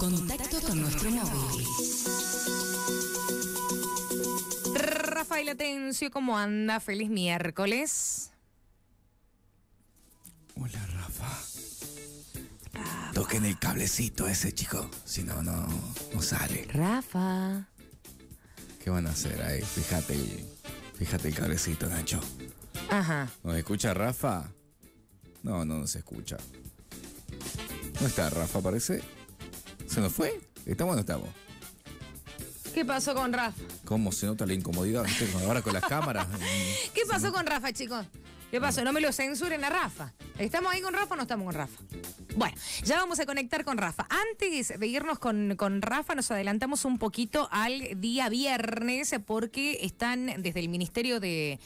Contacto con nuestro móvil. Rafael Atencio, ¿cómo anda? Feliz miércoles. Hola, Rafa. Toquen el cablecito ese, chico. Si no, no sale. Rafa. ¿Qué van a hacer ahí? Fíjate el cablecito, Nacho. Ajá. ¿Nos escucha Rafa? No se escucha. ¿No está Rafa, parece? ¿Se nos fue? ¿Estamos o no estamos? ¿Qué pasó con Rafa? ¿Cómo se nota la incomodidad? Ahora con las cámaras. ¿Qué pasó con Rafa, chicos? ¿Qué pasó? No me lo censuren a Rafa. ¿Estamos ahí con Rafa o no estamos con Rafa? Bueno, ya vamos a conectar con Rafa. Antes de irnos con Rafa, nos adelantamos un poquito al día viernes porque están desde el Ministerio de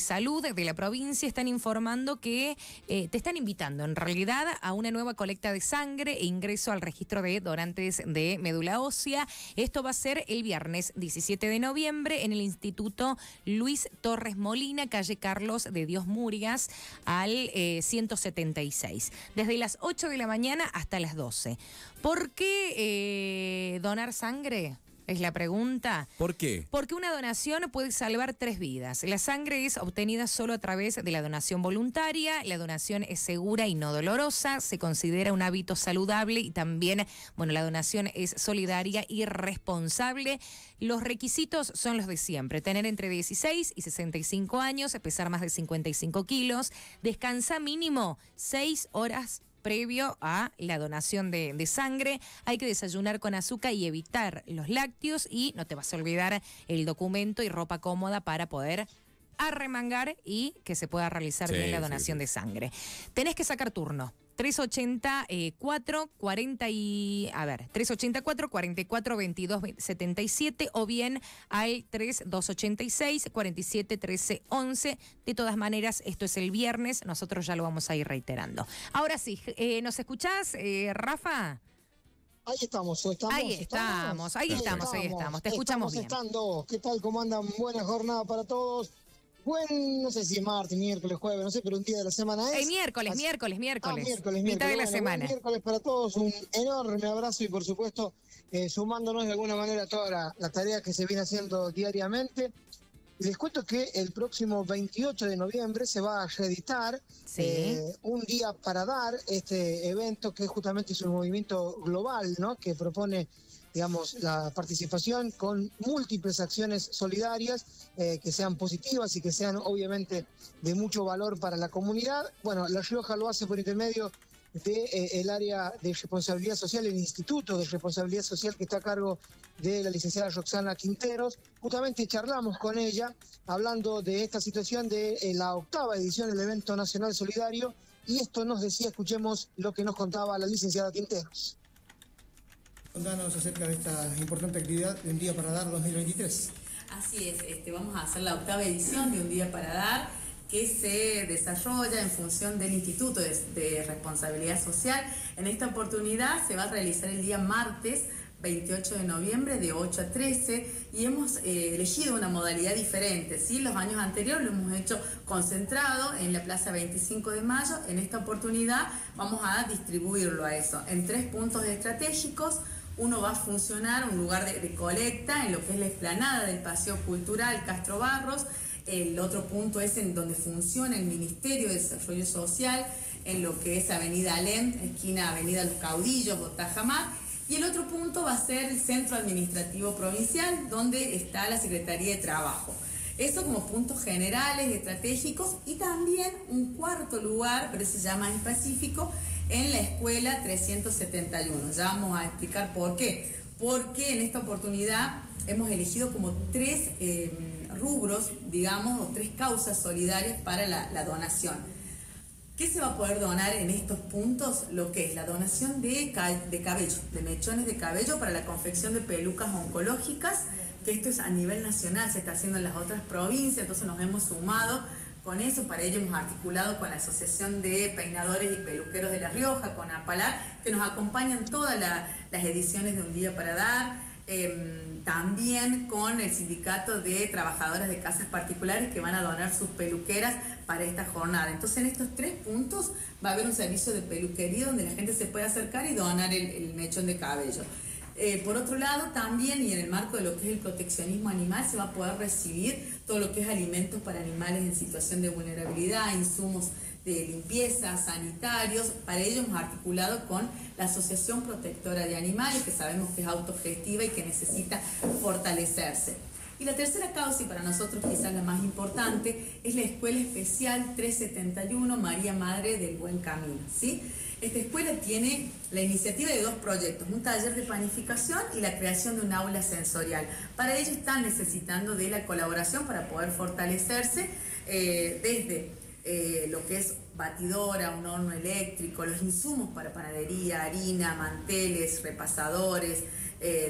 Salud de la provincia, están informando que te están invitando en realidad a una nueva colecta de sangre e ingreso al registro de donantes de médula ósea. Esto va a ser el viernes 17 de noviembre en el Instituto Luis Torres Molina, calle Carlos de Dios Murias, al 176. Desde las 8 de la mañana hasta las 12. ¿Por qué donar sangre? Es la pregunta. ¿Por qué? Porque una donación puede salvar 3 vidas. La sangre es obtenida solo a través de la donación voluntaria, la donación es segura y no dolorosa, se considera un hábito saludable y también, bueno, la donación es solidaria y responsable. Los requisitos son los de siempre: tener entre 16 y 65 años, pesar más de 55 kilos, descansar mínimo 6 horas previo a la donación de sangre, hay que desayunar con azúcar y evitar los lácteos, y no te vas a olvidar el documento y ropa cómoda para poder arremangar y que se pueda realizar bien la donación de sangre. Tenés que sacar turno. 384 44 22 77 o bien al 3286 47 13 11. De todas maneras, esto es el viernes, nosotros ya lo vamos a ir reiterando. Ahora sí, ¿nos escuchás, Rafa? Ahí estamos, te escuchamos bien. ¿Qué tal? ¿Cómo andan? Buena jornada para todos. Bueno, no sé si es martes, miércoles, jueves, no sé, pero un día de la semana es. Miércoles, mitad de la semana. Bueno, miércoles para todos, un enorme abrazo y por supuesto sumándonos de alguna manera a toda la tarea que se viene haciendo diariamente. Les cuento que el próximo 28 de noviembre se va a reeditar Un Día para Dar, este evento que justamente es un movimiento global, ¿no? Que propone, digamos, la participación con múltiples acciones solidarias que sean positivas y que sean obviamente de mucho valor para la comunidad. Bueno, La Rioja lo hace por intermedio del área de responsabilidad social, el Instituto de Responsabilidad Social que está a cargo de la licenciada Roxana Quinteros. Justamente charlamos con ella hablando de esta situación de la 8ª edición del evento nacional solidario, y esto nos decía, escuchemos lo que nos contaba la licenciada Quinteros. Contanos acerca de esta importante actividad de Un Día para Dar 2023. Así es, vamos a hacer la 8ª edición de Un Día para Dar, que se desarrolla en función del Instituto de Responsabilidad Social. En esta oportunidad se va a realizar el día martes 28 de noviembre de 8 a 13 y hemos elegido una modalidad diferente, ¿sí? Los años anteriores lo hemos hecho concentrado en la Plaza 25 de Mayo. En esta oportunidad vamos a distribuirlo a eso en 3 puntos estratégicos. Uno va a funcionar, un lugar de colecta en lo que es la explanada del Paseo Cultural Castro Barros. El otro punto es en donde funciona el Ministerio de Desarrollo Social, en lo que es Avenida Alem, esquina Avenida Los Caudillos, Botajamar. Y el otro punto va a ser el Centro Administrativo Provincial, donde está la Secretaría de Trabajo. Eso como puntos generales, estratégicos, y también un cuarto lugar, pero ese ya más específico, en la Escuela 371. Ya vamos a explicar por qué. Porque en esta oportunidad hemos elegido como 3 rubros, digamos, o 3 causas solidarias para la donación. ¿Qué se va a poder donar en estos puntos? Lo que es la donación de cabello, de mechones de cabello para la confección de pelucas oncológicas, que esto es a nivel nacional, se está haciendo en las otras provincias, entonces nos hemos sumado con eso. Para ello hemos articulado con la Asociación de Peinadores y Peluqueros de La Rioja, con APALAR, que nos acompañan todas las ediciones de Un Día para Dar. También con el sindicato de trabajadoras de casas particulares que van a donar sus peluqueras para esta jornada. Entonces en estos tres puntos va a haber un servicio de peluquería donde la gente se puede acercar y donar el mechón de cabello. Por otro lado, también, y en el marco de lo que es el proteccionismo animal, se va a poder recibir todo lo que es alimentos para animales en situación de vulnerabilidad, insumos de limpieza, sanitarios. Para ello hemos articulado con la Asociación Protectora de Animales, que sabemos que es autogestiva y que necesita fortalecerse. Y la tercera causa, y para nosotros quizás la más importante, es la Escuela Especial 371 María Madre del Buen Camino, ¿sí? Esta escuela tiene la iniciativa de dos proyectos, un taller de planificación y la creación de un aula sensorial. Para ello están necesitando de la colaboración para poder fortalecerse desde lo que es batidora, un horno eléctrico, los insumos para panadería, harina, manteles, repasadores,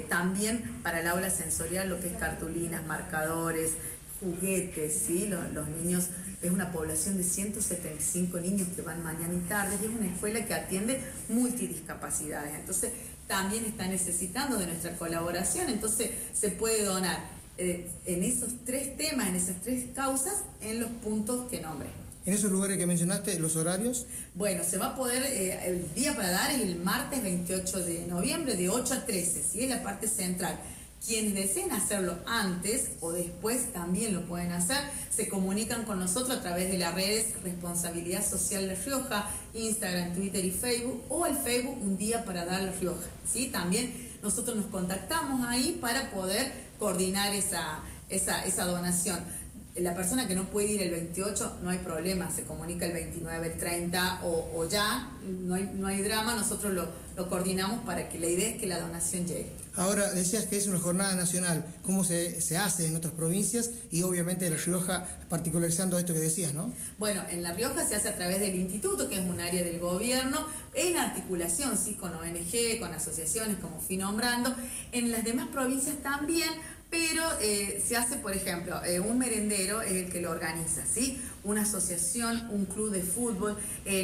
también para el aula sensorial lo que es cartulinas, marcadores, juguetes, ¿sí? Los niños, es una población de 175 niños que van mañana y tarde, y es una escuela que atiende multidiscapacidades, entonces también está necesitando de nuestra colaboración, entonces se puede donar en esos tres temas, en esas tres causas, en los puntos que nombré. ¿En esos lugares que mencionaste, los horarios? Bueno, se va a poder, el día para dar es el martes 28 de noviembre de 8 a 13, ¿sí? Es la parte central. Quienes deseen hacerlo antes o después también lo pueden hacer, se comunican con nosotros a través de las redes Responsabilidad Social La Rioja, Instagram, Twitter y Facebook, o al Facebook Un Día para Dar La Rioja, ¿sí? También nosotros nos contactamos ahí para poder coordinar esa donación. La persona que no puede ir el 28, no hay problema, se comunica el 29, el 30 o ya, no hay drama, nosotros lo coordinamos para que la idea es que la donación llegue. Ahora, decías que es una jornada nacional, ¿cómo se hace en otras provincias? Y obviamente La Rioja, particularizando esto que decías, ¿no? Bueno, en La Rioja se hace a través del Instituto, que es un área del gobierno, en articulación, sí, con ONG, con asociaciones, como fui nombrando, en las demás provincias también. Pero se hace, por ejemplo, un merendero es el que lo organiza, ¿sí? Una asociación, un club de fútbol,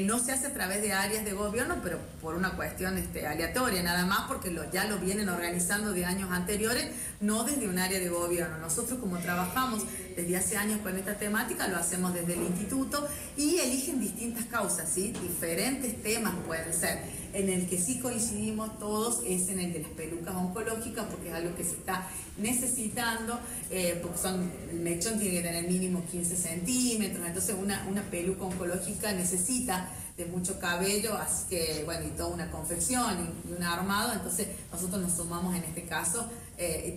no se hace a través de áreas de gobierno, pero por una cuestión aleatoria, nada más, porque ya lo vienen organizando de años anteriores, no desde un área de gobierno. Nosotros, como trabajamos desde hace años con esta temática, lo hacemos desde el instituto y eligen distintas causas, ¿sí? Diferentes temas pueden ser. En el que sí coincidimos todos es en el de las pelucas oncológicas, porque es algo que se está necesitando, porque el mechón tiene que tener mínimo 15 centímetros, entonces una peluca oncológica necesita de mucho cabello, así que, bueno, y toda una confección y un armado, entonces nosotros nos sumamos en este caso,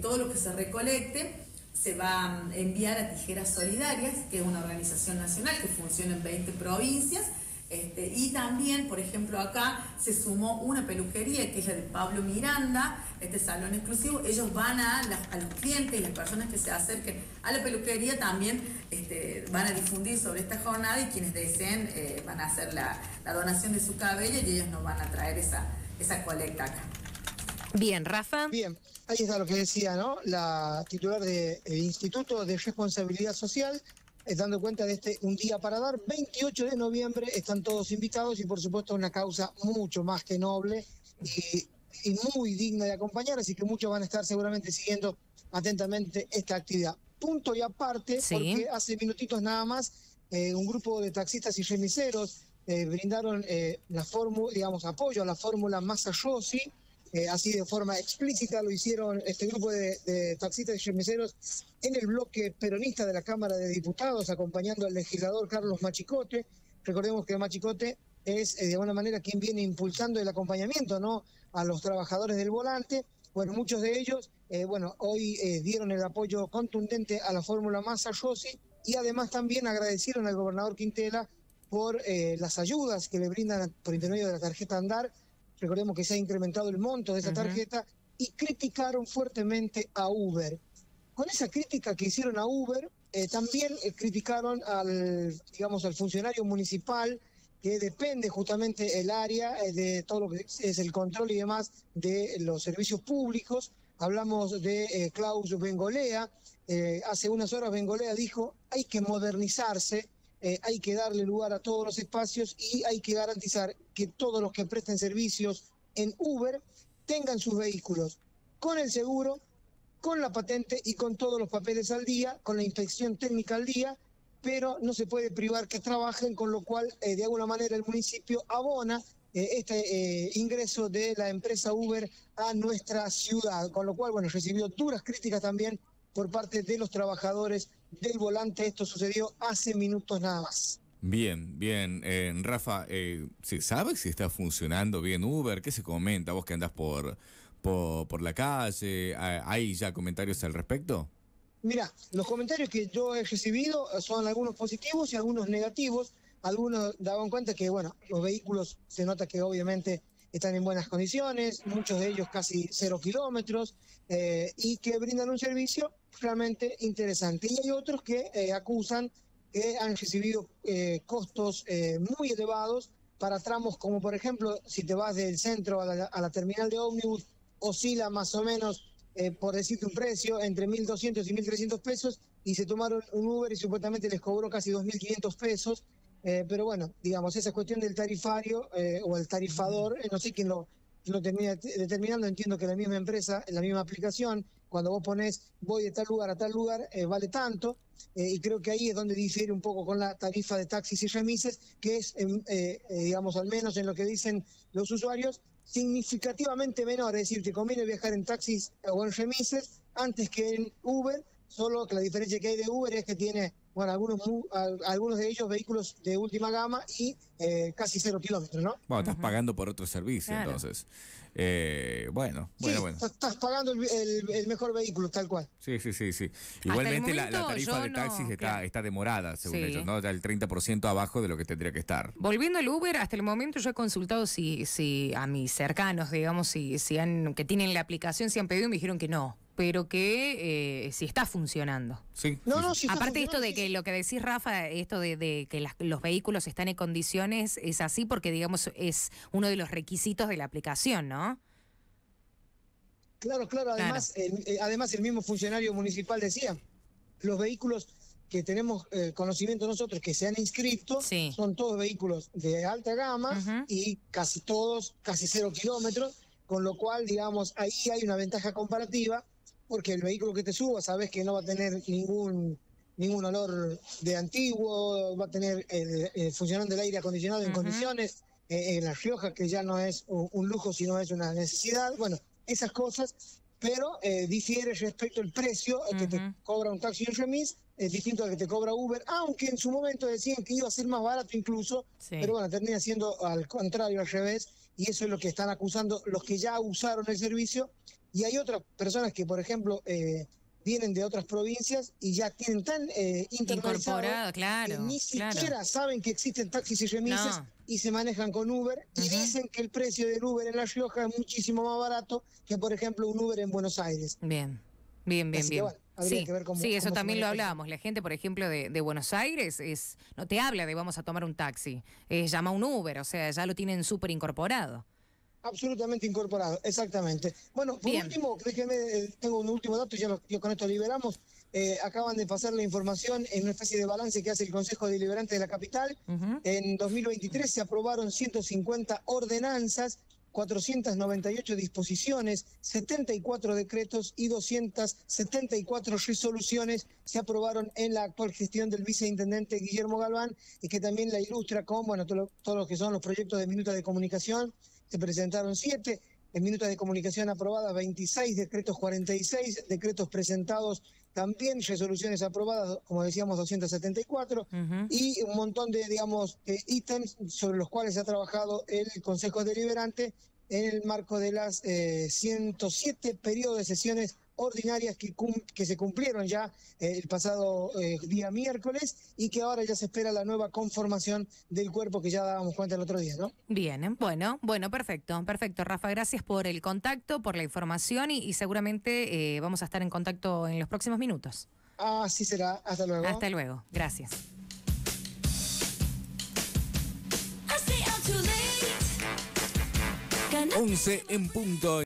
todo lo que se recolecte se va a enviar a Tijeras Solidarias, que es una organización nacional que funciona en 20 provincias, y también, por ejemplo, acá se sumó una peluquería que es la de Pablo Miranda, este salón exclusivo. Ellos van a los clientes y las personas que se acerquen a la peluquería también van a difundir sobre esta jornada, y quienes deseen van a hacer la donación de su cabello y ellos nos van a traer esa colecta acá. Bien, Rafa. Bien, ahí está lo que decía, ¿no? La titular del Instituto de Responsabilidad Social, dando cuenta de este Un Día para Dar, 28 de noviembre, están todos invitados y por supuesto una causa mucho más que noble y muy digna de acompañar, así que muchos van a estar seguramente siguiendo atentamente esta actividad. Punto y aparte, sí. Porque hace minutitos nada más un grupo de taxistas y remiseros brindaron la fórmula, digamos, apoyo a la fórmula Massa Rossi. Así de forma explícita lo hicieron este grupo de taxistas y chemiseros en el bloque peronista de la Cámara de Diputados, acompañando al legislador Carlos Machicote. Recordemos que Machicote es, de alguna manera, quien viene impulsando el acompañamiento, ¿no?, a los trabajadores del volante. Bueno, muchos de ellos, hoy dieron el apoyo contundente a la fórmula Massa Rossi, y además también agradecieron al gobernador Quintela por las ayudas que le brindan por intermedio de la tarjeta Andar. Recordemos que se ha incrementado el monto de esa tarjeta, y criticaron fuertemente a Uber. Con esa crítica que hicieron a Uber, también criticaron al funcionario municipal que depende justamente el área de todo lo que es el control y demás de los servicios públicos. Hablamos de Klaus Bengolea. Hace unas horas Bengolea dijo: hay que modernizarse, hay que darle lugar a todos los espacios y hay que garantizar que todos los que presten servicios en Uber tengan sus vehículos. con el seguro, con la patente y con todos los papeles al día, con la inspección técnica al día, pero no se puede privar que trabajen, con lo cual de alguna manera el municipio abona este ingreso de la empresa Uber a nuestra ciudad, con lo cual, bueno, recibió duras críticas también por parte de los trabajadores del volante. Esto sucedió hace minutos nada más. Bien, bien. Rafa, ¿se sabe si está funcionando bien Uber? ¿Qué se comenta? ¿Vos que andás por la calle? ¿Hay ya comentarios al respecto? Mira, los comentarios que yo he recibido son algunos positivos y algunos negativos. Algunos daban cuenta que, bueno, los vehículos se nota que obviamente están en buenas condiciones, muchos de ellos casi 0 kilómetros, y que brindan un servicio realmente interesante. Y hay otros que acusan que han recibido costos muy elevados para tramos como, por ejemplo, si te vas del centro a la terminal de ómnibus, oscila más o menos, por decirte un precio, entre 1.200 y 1.300 pesos, y se tomaron un Uber y supuestamente les cobró casi 2.500 pesos, pero bueno, digamos, esa cuestión del tarifario o el tarifador, no sé quién lo termina determinando. Entiendo que la misma empresa, la misma aplicación, cuando vos ponés voy de tal lugar a tal lugar, vale tanto, y creo que ahí es donde difiere un poco con la tarifa de taxis y remises, que es, digamos, al menos en lo que dicen los usuarios, significativamente menor. Es decir, te conviene viajar en taxis o en remises antes que en Uber, solo que la diferencia que hay de Uber es que tiene, bueno, algunos de ellos vehículos de última gama y casi 0 kilómetros, ¿no? Bueno, estás pagando por otro servicio, claro. Entonces. Bueno. Estás pagando el mejor vehículo, tal cual. Sí. Igualmente la tarifa de taxis está demorada, según ellos, ¿no? El 30% abajo de lo que tendría que estar. Volviendo al Uber, hasta el momento yo he consultado si a mis cercanos, digamos, que tienen la aplicación, si han pedido, y me dijeron que no, pero que si está funcionando. Sí. No, si está aparte esto de que lo que decís, Rafa, esto de que los vehículos están en condiciones, es así porque, digamos, es uno de los requisitos de la aplicación, ¿no? Claro. Además el mismo funcionario municipal decía, los vehículos que tenemos conocimiento nosotros que se han inscrito, son todos vehículos de alta gama y casi todos, casi 0 kilómetros, con lo cual, digamos, ahí hay una ventaja comparativa, porque el vehículo que te suba sabes que no va a tener ningún olor de antiguo, va a tener el funcionando el aire acondicionado en condiciones, en La Rioja, que ya no es un lujo, sino es una necesidad, bueno, esas cosas, pero difiere respecto al precio que te cobra un taxi y un remis, es distinto al que te cobra Uber, aunque en su momento decían que iba a ser más barato incluso, pero bueno, termina siendo al contrario, al revés, y eso es lo que están acusando los que ya usaron el servicio. Y hay otras personas que, por ejemplo, vienen de otras provincias y ya tienen tan incorporado, que ni siquiera saben que existen taxis y remises y se manejan con Uber y dicen que el precio del Uber en La Rioja es muchísimo más barato que, por ejemplo, un Uber en Buenos Aires. Bien. Bueno, eso también lo hablábamos. La gente, por ejemplo, de Buenos Aires no te habla de vamos a tomar un taxi, llama un Uber, o sea, ya lo tienen súper incorporado. Absolutamente incorporado, exactamente. Bueno, por último, déjenme, tengo un último dato, ya con esto liberamos. Acaban de pasar la información en una especie de balance que hace el Consejo Deliberante de la Capital. En 2023 se aprobaron 150 ordenanzas, 498 disposiciones, 74 decretos y 274 resoluciones se aprobaron en la actual gestión del viceintendente Guillermo Galván, y que también la ilustra con, bueno, todos los que son los proyectos de minuta de comunicación. Se presentaron 7 minutas de comunicación aprobadas, 26 decretos, 46 decretos presentados, también resoluciones aprobadas, como decíamos, 274, y un montón de, digamos, ítems sobre los cuales ha trabajado el Consejo Deliberante en el marco de las 107 periodos de sesiones ordinarias que se cumplieron ya el pasado día miércoles, y que ahora ya se espera la nueva conformación del cuerpo que ya dábamos cuenta el otro día, ¿no? Bien, bueno, perfecto, Rafa, gracias por el contacto, por la información, y seguramente vamos a estar en contacto en los próximos minutos. Así será, hasta luego. Hasta luego, gracias. Once en punto.